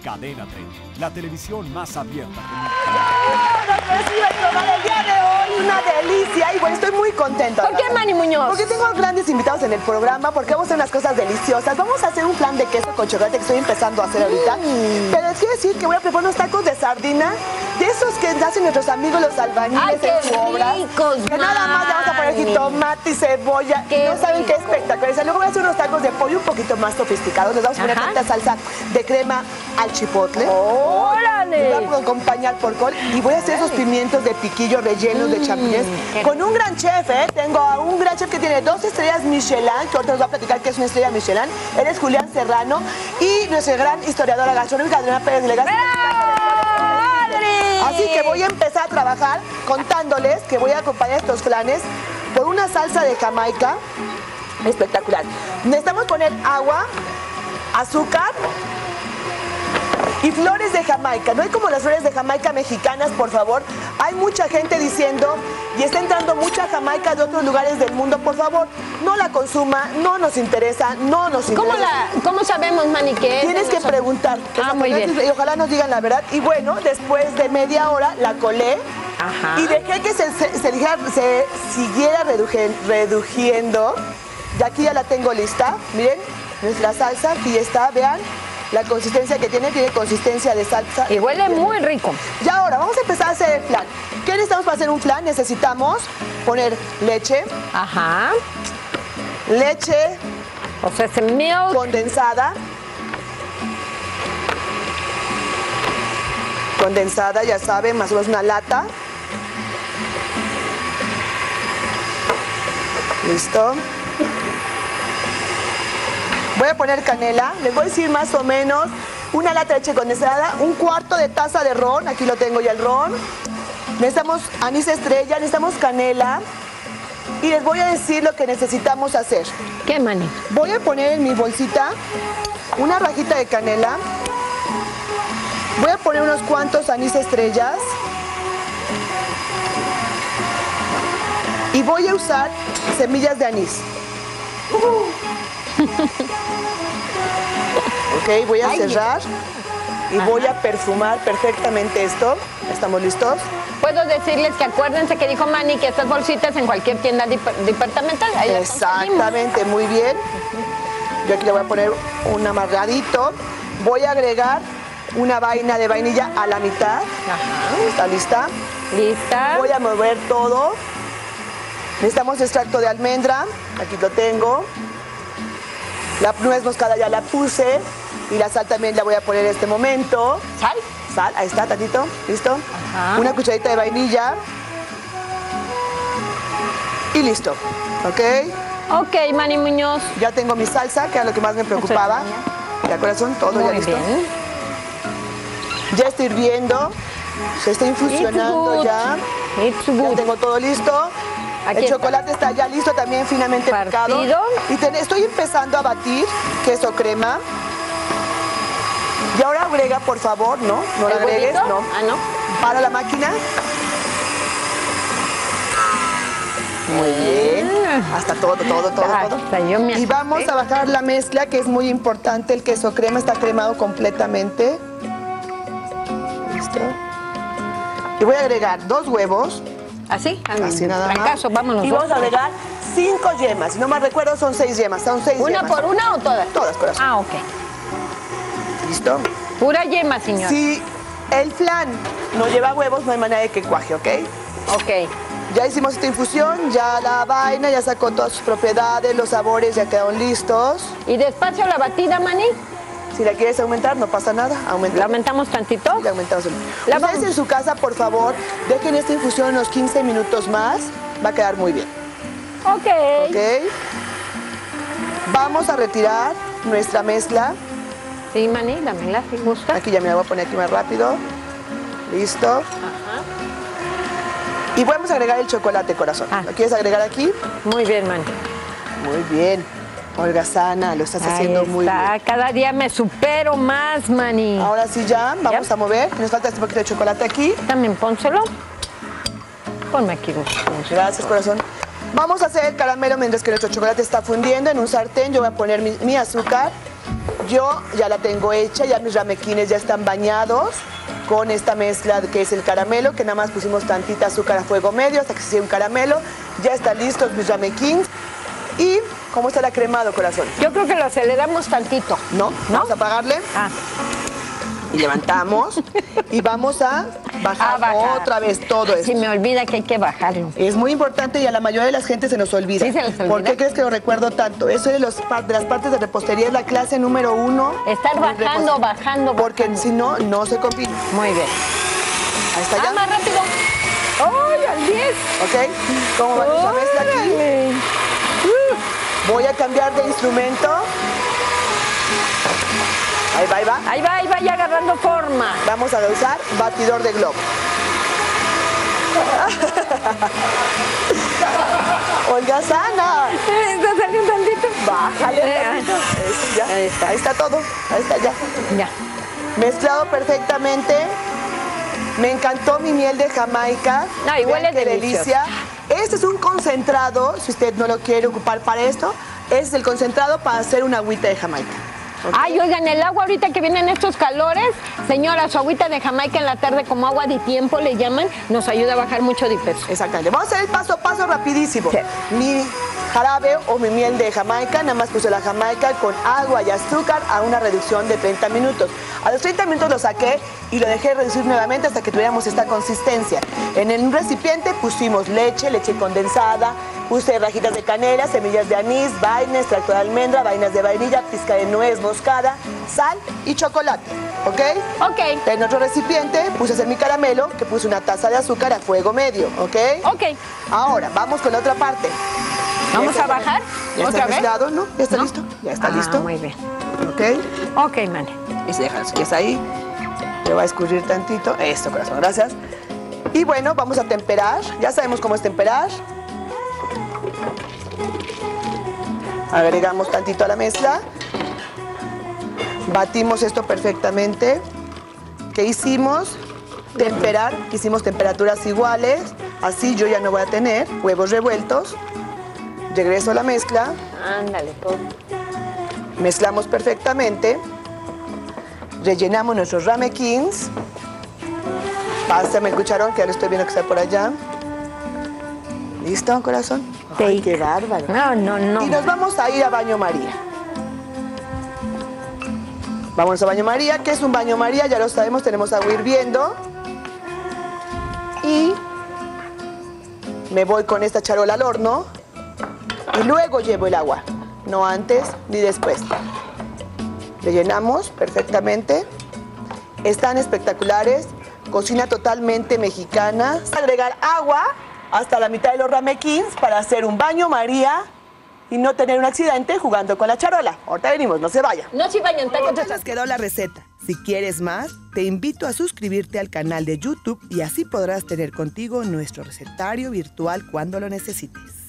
Cadena 3, la televisión más abierta. El día de hoy, una delicia. Y bueno, estoy muy contenta. ¿Por qué, Manny Muñoz? Porque tengo grandes invitados en el programa, porque vamos a hacer unas cosas deliciosas. Vamos a hacer un flan de queso con chocolate que estoy empezando a hacer ahorita. Pero les quiero decir que voy a preparar unos tacos de sardina, de esos que hacen nuestros amigos los albañiles. Ay, qué en su obra. Ricos, que nada más le vamos a poner aquí tomate y cebolla. Qué no saben rico. Qué espectacular. Luego voy a hacer unos tacos de pollo un poquito más sofisticados. Les vamos a poner tanta salsa de crema al chipotle. ¡Órale! Vamos a acompañar por col. Y voy a hacer esos pimientos de piquillo rellenos de champiñones. Con un gran chef, ¿eh? Tengo a un gran chef que tiene 2 estrellas Michelin, que ahorita nos va a platicar qué es una estrella Michelin. Él es Julián Serrano. Y nuestra gran historiadora gastronómica, Adriana Pérez Delegarreta. Así que voy a empezar a trabajar contándoles que voy a acompañar estos flanes por una salsa de Jamaica espectacular. Necesitamos poner agua, azúcar y flores de Jamaica. No hay como las flores de Jamaica mexicanas, por favor. Hay mucha gente diciendo y está entrando mucha Jamaica de otros lugares del mundo. Por favor, no la consuma, no nos interesa, no nos interesa. ¿Cómo sabemos, Manny, qué es? Tienes que preguntar. Ah, muy bien. Y ojalá nos digan la verdad. Y bueno, después de media hora la colé. Ajá. Y dejé que se siguiera reduciendo. Y aquí ya la tengo lista. Miren, nuestra salsa aquí está, vean. La consistencia que tiene consistencia de salsa. Y huele muy rico. Y ahora, vamos a empezar a hacer el flan. ¿Qué necesitamos para hacer un flan? Necesitamos poner leche. Ajá. Leche. O sea, es milk. Condensada. Condensada, ya saben, más o menos una lata. Listo. Voy a poner canela, les voy a decir más o menos una lata de leche condensada, 1/4 de taza de ron, aquí lo tengo ya el ron. Necesitamos anís estrella, necesitamos canela y les voy a decir lo que necesitamos hacer. ¿Qué, Manny? Voy a poner en mi bolsita una rajita de canela, voy a poner unos cuantos anís estrellas y voy a usar semillas de anís. Ok, voy a cerrar y voy a perfumar perfectamente esto. ¿Estamos listos? Puedo decirles que acuérdense que dijo Manny que estas bolsitas en cualquier tienda departamental. Ahí exactamente, muy bien. Yo aquí le voy a poner un amarradito. Voy a agregar una vaina de vainilla a la mitad. Ajá. ¿Está lista? Lista. Voy a mover todo. Necesitamos extracto de almendra. Aquí lo tengo. La nuez moscada ya la puse y la sal también la voy a poner en este momento. ¿Sal? Sal, ahí está, tantito, ¿listo? Ajá. Una cucharadita de vainilla. Y listo, ¿ok? Ok, Manny Muñoz. Ya tengo mi salsa, que era lo que más me preocupaba. ¿De acuerdo? Todo muy ya listo. Bien. Ya está hirviendo, se está infusionando ya. Ya tengo todo listo. Aquí el chocolate está ya listo, también finamente picado. Y estoy empezando a batir queso crema. Y ahora agrega, por favor, ¿no? No lo agregues, ¿no? Ah, no. Para la máquina. Muy bien. Hasta todo. Y vamos a bajar la mezcla, que es muy importante. El queso crema está cremado completamente. Listo. Y voy a agregar 2 huevos. ¿Así? Así nada más. Fracaso, vámonos. Y vamos a agregar 5 yemas. Si no más recuerdo, son 6 yemas. Son 6 yemas. ¿Una por una o todas? Todas, corazón. Ah, ok. ¿Listo? Pura yema, señor. Si el flan no lleva huevos, no hay manera de que cuaje, ¿ok? Ok. Ya hicimos esta infusión, ya la vaina, ya sacó todas sus propiedades, los sabores ya quedaron listos. ¿Y despacio la batida, Manny? Si la quieres aumentar, no pasa nada. ¿La aumentamos tantito? Sí, la aumentamos. Ustedes en su casa, por favor, dejen esta infusión unos 15 minutos más. Va a quedar muy bien. Ok. Vamos a retirar nuestra mezcla. Sí, Manny, la mezcla, si gusta. Aquí ya me la voy a poner aquí más rápido. Listo. Ajá. Y vamos a agregar el chocolate, corazón. ¿Lo quieres agregar aquí? Muy bien, Manny. Muy bien. Holgazana, lo estás haciendo muy bien. Cada día me supero más, Manny. Ahora sí ya, vamos a mover. Nos falta este poquito de chocolate aquí. También pónselo. Ponme aquí. Gracias, corazón. Vamos a hacer el caramelo mientras que nuestro chocolate está fundiendo en un sartén. Yo voy a poner mi azúcar. yo ya la tengo hecha, ya mis ramequines ya están bañados con esta mezcla que es el caramelo, que nada más pusimos tantita azúcar a fuego medio hasta que se hiciera un caramelo. Ya están listos mis ramequines. ¿Y cómo está la cremado, corazón? Yo creo que lo aceleramos tantito. ¿No? Vamos a apagarle. Ah. Y levantamos y vamos a bajar, otra vez todo esto. Se me olvida que hay que bajarlo. Es muy importante y a la mayoría de la gente se nos olvida. Sí, se les olvida. ¿Por qué crees que lo recuerdo tanto? Eso de las partes de repostería es la clase número 1. Estar bajando, bajando. Porque si no, no se combina. Muy bien. Ahí está ya. Más rápido. ¡Ay, al 10! ¿Ok? ¿Cómo va nuestra mezcla aquí? Voy a cambiar de instrumento. Ahí va, ahí va. Ahí va, ahí va, ya agarrando forma. Vamos a usar batidor de globo. Olga Sana. ¿Está saliendo un tantito? Bájale. Ya. Ahí está. Ahí está todo. Ahí está ya. Ya. Mezclado perfectamente. Me encantó mi miel de Jamaica. No, igual es delicia. Este es un concentrado, si usted no lo quiere ocupar para esto, es el concentrado para hacer una agüita de Jamaica. Okay. Ay, oigan, el agua ahorita que vienen estos calores, señora, su agüita de Jamaica en la tarde como agua de tiempo le llaman, nos ayuda a bajar mucho de peso. Exactamente. Vamos a hacer el paso a paso rapidísimo. Sí. Mi jarabe o mi miel de Jamaica, nada más puse la Jamaica con agua y azúcar a una reducción de 30 minutos. A los 30 minutos lo saqué y lo dejé reducir nuevamente hasta que tuviéramos esta consistencia. En el recipiente pusimos leche, leche condensada, puse rajitas de canela, semillas de anís, vainas, extracto de almendra, vainas de vainilla, pizca de nuez moscada, sal y chocolate, ¿ok? Ok. En otro recipiente puse a hacer mi caramelo, que puse una taza de azúcar a fuego medio, ¿ok? Ok. Ahora, vamos con la otra parte. ¿Vamos a bajar? ¿Ya está mezclado, no? ¿Ya está listo? Ya está listo. Muy bien. ¿Ok? Ok, Manny. Y se deja, que está ahí. Le va a escurrir tantito. Esto, corazón, gracias. Y bueno, vamos a temperar. Ya sabemos cómo es temperar. Agregamos tantito a la mezcla. Batimos esto perfectamente. ¿Qué hicimos? Temperar. Hicimos temperaturas iguales. Así yo ya no voy a tener huevos revueltos. Regreso a la mezcla. Ándale, todo. Mezclamos perfectamente. Rellenamos nuestros ramequins. Pásame el cucharón, que ya lo estoy viendo que está por allá. ¿Listo, corazón? Ay, ¡qué bárbaro! No, no, no. Y nos vamos a ir a baño María. Vamos a baño María. ¿Qué es un baño María? Ya lo sabemos, tenemos agua hirviendo. Y me voy con esta charola al horno. Y luego llevo el agua, no antes ni después. Rellenamos perfectamente. Están espectaculares. Cocina totalmente mexicana. Vamos a agregar agua hasta la mitad de los ramequins para hacer un baño María y no tener un accidente jugando con la charola. Ahorita venimos, no se vaya. No se vayan, te nos quedó la receta. Si quieres más, te invito a suscribirte al canal de YouTube y así podrás tener contigo nuestro recetario virtual cuando lo necesites.